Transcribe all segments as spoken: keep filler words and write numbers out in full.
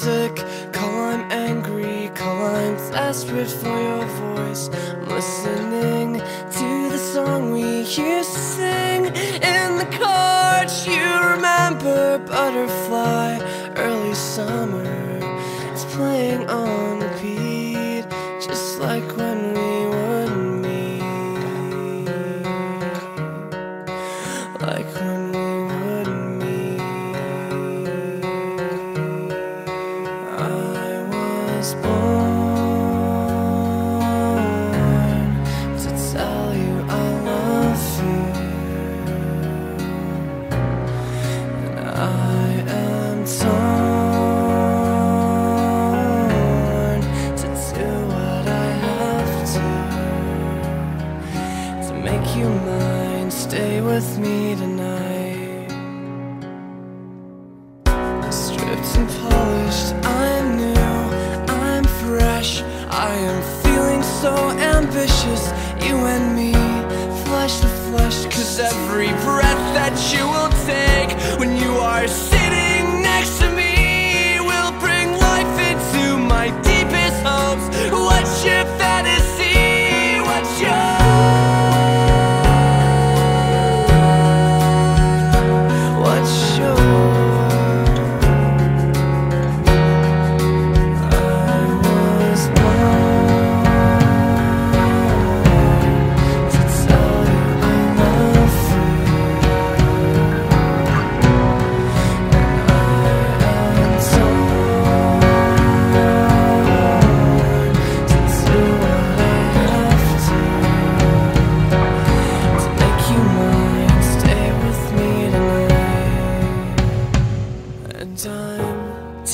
sick. Call, I'm angry. Call, I'm desperate for your voice. I'm listening to the song we used to sing in the coach. You remember Butterfly, early summer. It's playing on repeat, just like when we would meet, like when we would meet. I was born to tell you I love you, and I am sorry. Make you mine, stay with me tonight. Stripped and polished, I'm new, I'm fresh. I am feeling so ambitious, you and me, flesh to flesh. Cause every breath that you will take when you are sitting next to me will bring life into my deepest hopes. What's your fantasy? What's your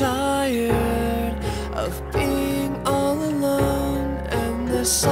tired of being all alone, and this